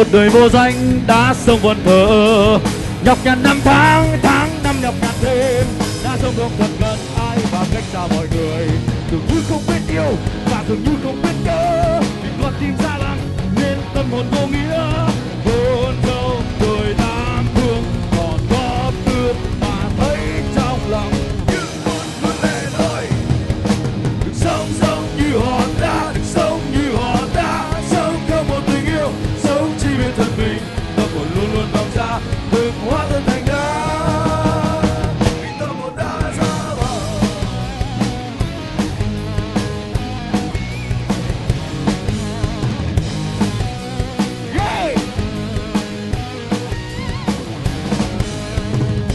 một đời vô danh đã sông quần thờ nhọc nhằn năm tháng, tháng năm nhọc nhằn thêm đã sông không thật gần ai và cách xa mọi người, tưởng như không biết yêu và tưởng như không biết nhớ, vì con tim xa lắm nên tâm hồn vô nghĩa. Hồn đâu đời nam thương còn có thương mà thấy trong lòng những con vươn lệ thôi, được sống sống như họ đã, được sống như họ đã, sống theo một tình yêu, sống chỉ biết thân mình, tâm hồn luôn luôn vòng ra đừng hóa thân thành đá.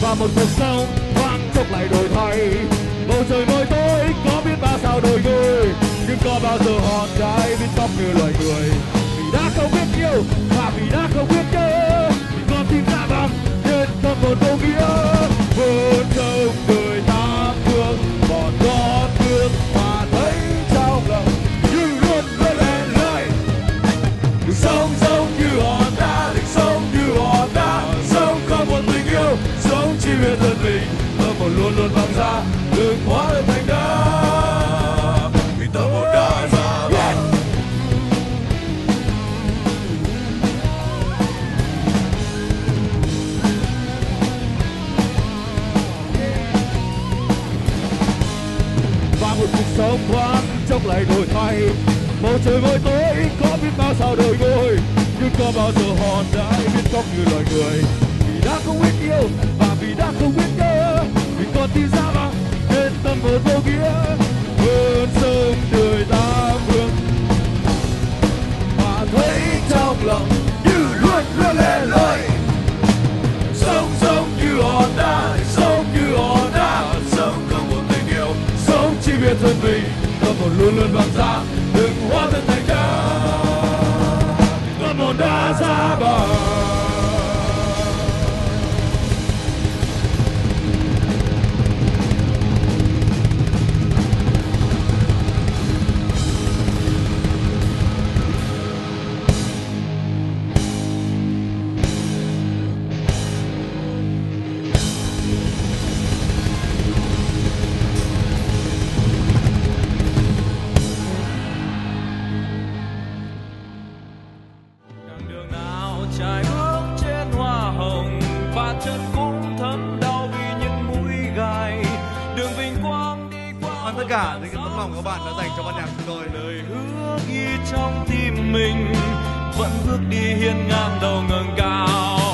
Và một cuộc sống vang chốc lại đổi thay, bầu trời mới tối có biết bao sao đổi người, nhưng có bao giờ hòn trái biết tóc như loài người, vì đã không biết yêu và vì đã không biết nhớ, vì con tim đã băng nên tâm hồn vô nghĩa. Vốn không đời ta thương còn có thương mà thấy trong lòng như luôn luôn lên lời, được sống giống như họ đã, được sống như họ đã, sống không một tình yêu, sống chỉ biết thân mình, tâm hồn luôn luôn vang ra đừng hóa thành đá, vì tâm hồn đã ra băng. Và một cuộc sống thoáng chốc lại đổi thay, bầu trời mới tối có biết bao sao đổi ngôi, nhưng có bao giờ hòn đá biết khóc như loài người, vì đã không biết yêu và vì đã không biết nhớ, vì con tim ra băng nên tâm hồn vô nghĩa. Vươn sông đời ta vương mà thấy trong lòng như luôn luôn lẻ loi, sống sống như hòn đá, sống như hòn đá, sống không một tình yêu, sống chỉ biết thân mình, tâm hồn luôn luôn vang ra đừng hóa thân thành đá, tâm hồn đã ra bờ. Trong tim mình vẫn bước đi hiên ngang đầu ngẩng cao.